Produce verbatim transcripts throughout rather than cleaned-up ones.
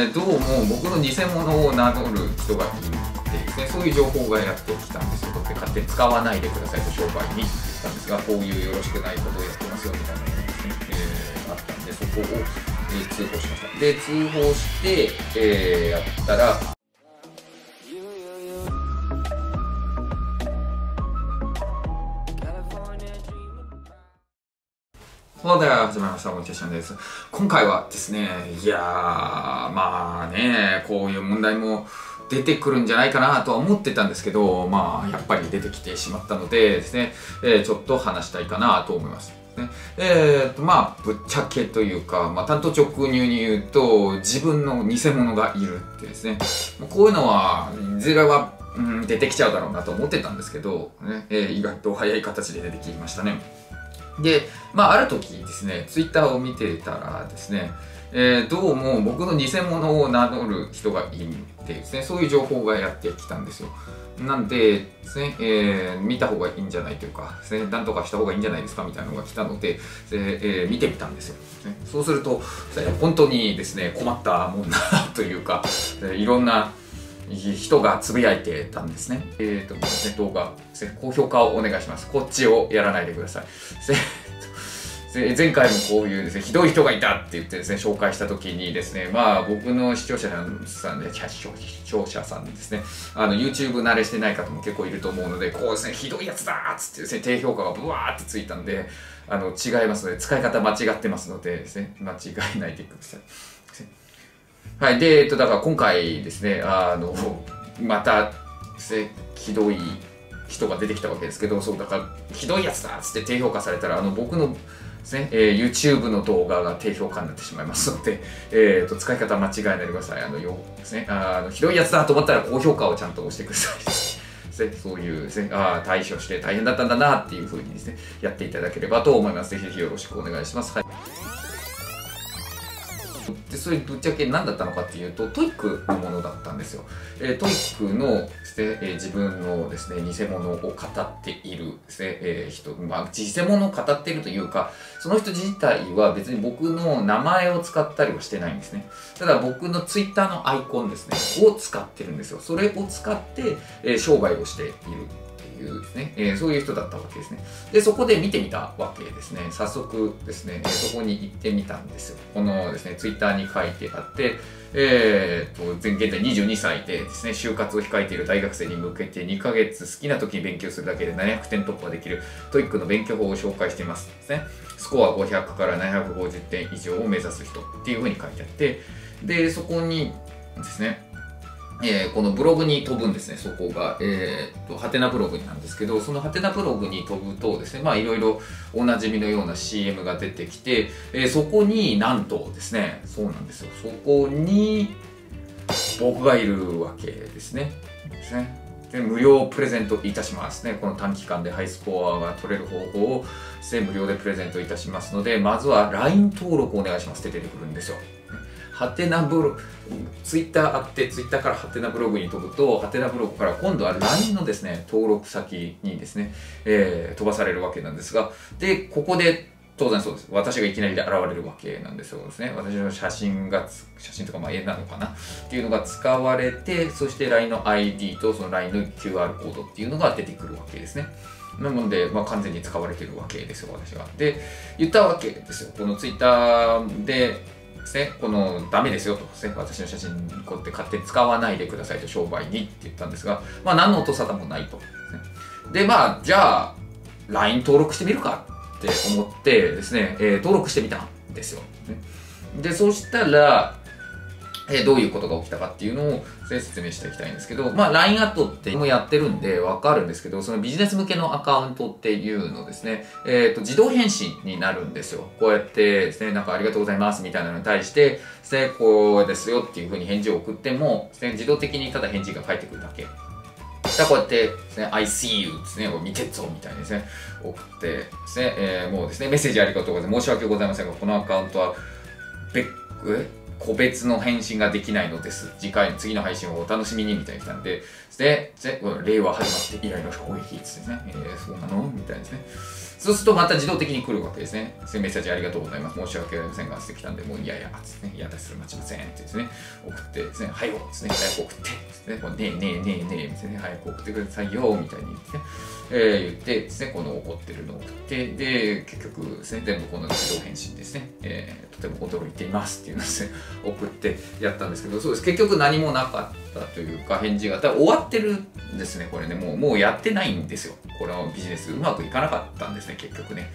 えー、どうも僕の偽物を名乗る人がいるっていうね、そういう情報がやってきたんですよ。だって勝手に使わないでくださいと商売に言ったんですが、こういうよろしくないことをやってますよみたいなのが、ねえー、あったんで、そこを、えー、通報しました。で、通報して、えー、やったら、それでは始まりました。モチベーションです。今回はですね、いやー、まあね、こういう問題も出てくるんじゃないかなとは思ってたんですけど、まあ、やっぱり出てきてしまったのでですね、えー、ちょっと話したいかなと思います。ね、えーと、まあ、ぶっちゃけというか、まあ、単刀直入に言うと、自分の偽物がいるってですね、こういうのは、いずれは、うん、出てきちゃうだろうなと思ってたんですけど、ねえー、意外と早い形で出てきましたね。で、まあ、ある時ですね、ツイッターを見てたらですね、えー、どうも僕の偽物を名乗る人がいるっていうですね、そういう情報がやってきたんですよ。なんでですね、えー、見た方がいいんじゃないというかですね、なんとかした方がいいんじゃないですかみたいなのが来たので、えーえー、見てみたんですよ。そうすると、本当にですね、困ったもんだというか、いろんな人がつぶやいてたんですね。えーとですね、動画ですね、高評価をお願いします。こっちをやらないでください。前回もこういうですね、ひどい人がいたって言ってですね、紹介した時にですね、まあ僕の視聴者さんで、視聴者さんでですね、あの YouTube 慣れしてない方も結構いると思うので、こうですね、ひどいやつだーっつってですね、低評価がブワーってついたんで、あの違いますので、使い方間違ってますのでですね、間違えないでください。はい。で、えっと、だから今回ですね、あの、また、ひどい人が出てきたわけですけど、そう、だから、ひどいやつだっつって低評価されたら、あの、僕のですね、えー、YouTube の動画が低評価になってしまいますので、えっと、使い方間違えないでください。あの、よですね、あの、ひどいやつだと思ったら高評価をちゃんと押してください。そういうですね、ああ、対処して大変だったんだなっていうふうにですね、やっていただければと思います。ぜひぜひよろしくお願いします。はい。で、それぶっちゃけ何だったのかっていうと、トイック のものだったんですよ。えー、トイック のですね、えー、自分のですね、偽物を語っているですね、えー、人、まあ、偽物を語っているというか、その人自体は別に僕の名前を使ったりはしてないんですね。ただ僕の ツイッター のアイコンですね、を使ってるんですよ。それを使って、えー、商売をしている。いうですね、えー、そういう人だったわけですね。で、そこで見てみたわけですね。早速ですね、そこに行ってみたんですよ。このですね、ツイッター に書いてあって、えー、っと、現在にじゅうにさいでですね、就活を控えている大学生に向けてにかげつ好きな時に勉強するだけでななひゃくてん突破できるトイック の勉強法を紹介していますですね。スコアごひゃくからななひゃくごじゅってん以上を目指す人っていうふうに書いてあって、で、そこにですね、えー、このブログに飛ぶんですね、そこが。えー、っと、ハテナブログなんですけど、そのハテナブログに飛ぶとですね、まあいろいろおなじみのような シーエム が出てきて、えー、そこになんとですね、そうなんですよ、そこに僕がいるわけですね。ですね。で、無料プレゼントいたしますね。この短期間でハイスコアが取れる方法を無料でプレゼントいたしますので、まずは ライン 登録お願いしますって出てくるんですよ。ハテナブログ、ツイッターあって、ツイッターからハテナブログに飛ぶと、ハテナブログから今度は ライン のですね、登録先にですね、えー、飛ばされるわけなんですが、で、ここで、当然そうです。私がいきなりで現れるわけなんですよですね。私の写真が、写真とかまあ絵なのかなっていうのが使われて、そして ライン の アイディー とその ライン の キューアール コードっていうのが出てくるわけですね。なので、まあ、完全に使われてるわけですよ、私が。で、言ったわけですよ。このツイッターで、このダメですよとですね、私の写真こうやって勝手に使わないでくださいと商売にって言ったんですが、まあ何の音沙汰もないとですね。で、まあじゃあ ライン 登録してみるかって思ってですね、えー、登録してみたんですよ。で、そうしたら、えー、どういうことが起きたかっていうのを説明していきたいんですけど、まあ ライン アットってもやってるんでわかるんですけど、そのビジネス向けのアカウントっていうのですね、えっと、自動返信になるんですよ。こうやってですね、なんかありがとうございますみたいなのに対して、ね、こうですよっていうふうに返事を送っても、ね、自動的にただ返事が返ってくるだけ。だこうやってですね、I see you ですね、見てっぞみたいにですね、送ってですね、えー、もうですね、メッセージありがとうございます。申し訳ございませんが、このアカウントは、べっく、個別の返信ができないのです。次回の次の配信をお楽しみにみたいに来たんで、で、令和始まって以来の衝撃ですね。えー、そうなのみたいですね。そうするとまた自動的に来るわけですね。メッセージありがとうございます。申し訳ありませんが、してきたんで、もういやいや、ですね。いや、それ待ちません。ってですね。送ってですね。はいよ。ですね。早く送って。ですね。ねえねえねえねえ。ですね。早く送ってくださいよ。みたいにですね。えー、言ってですね。この怒ってるのを送って。で、結局ですね。全部この自動返信ですね。えー、とても驚いています。っていうのをですね。送ってやったんですけど、そうです。結局何もなかったというか、返事が。終わってるんですね。これね。もう、もうやってないんですよ。このビジネスうまくいかなかったんですね、結局ね。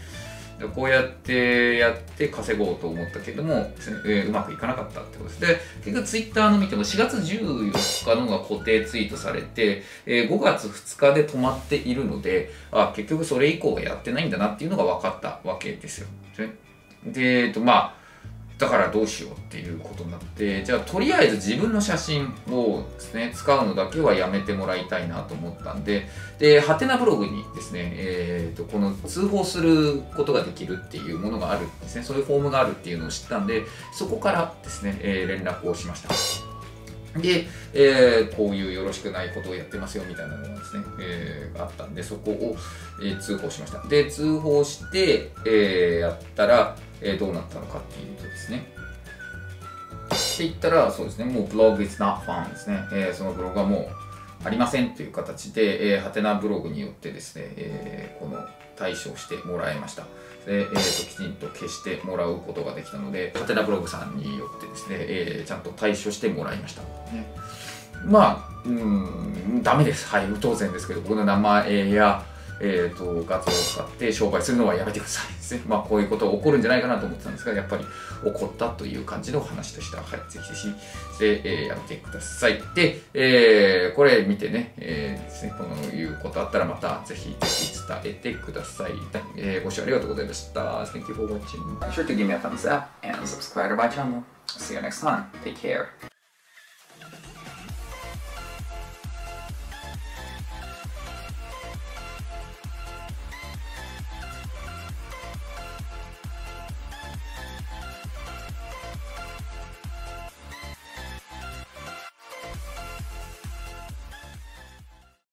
こうやってやって稼ごうと思ったけども、えー、うまくいかなかったってことです。で、結局ツイッターの見てもしがつじゅうよっかのが固定ツイートされて、えー、ごがつふつかで止まっているので、あ、結局それ以降はやってないんだなっていうのが分かったわけですよ。で、えっと、まあ、だからどうしようっていうことになって、じゃあとりあえず自分の写真をですね、使うのだけはやめてもらいたいなと思ったんで、で、ハテナブログにですね、えっと、この通報することができるっていうものがあるんですね、そういうフォームがあるっていうのを知ったんで、そこからですね、えー、連絡をしました。で、えー、こういうよろしくないことをやってますよみたいなのがですね、えー、あったんで、そこを、えー、通報しました。で、通報して、えー、やったら、えー、どうなったのかっていうとですね、って言ったら、そうですね、もうブログ is not found ですね、えー、そのブログはもうありませんという形で、えー、ハテナブログによってですね、えー、この対処してもらいました。で、えー、ときちんと消してもらうことができたので、ハテナブログさんによってですね、えー、ちゃんと対処してもらいました。ね、まあ、うーん、ダメです。はい、当然ですけど、僕の名前や、えー、と画像を使って商売するのはやめてくださいですね。まあ、こういうことが起こるんじゃないかなと思ってたんですが、やっぱり起こったという感じの話でした。はい、ぜひぜひ、でえー、やめてください。で、えー、これ見てね、えー、ですね、こういうことあったらまたぜひぜひ伝えてください。えー、ご視聴ありがとうございました。Thank you for watching. Be sure to give me a thumbs up and subscribe to my channel. See you next time. Take care.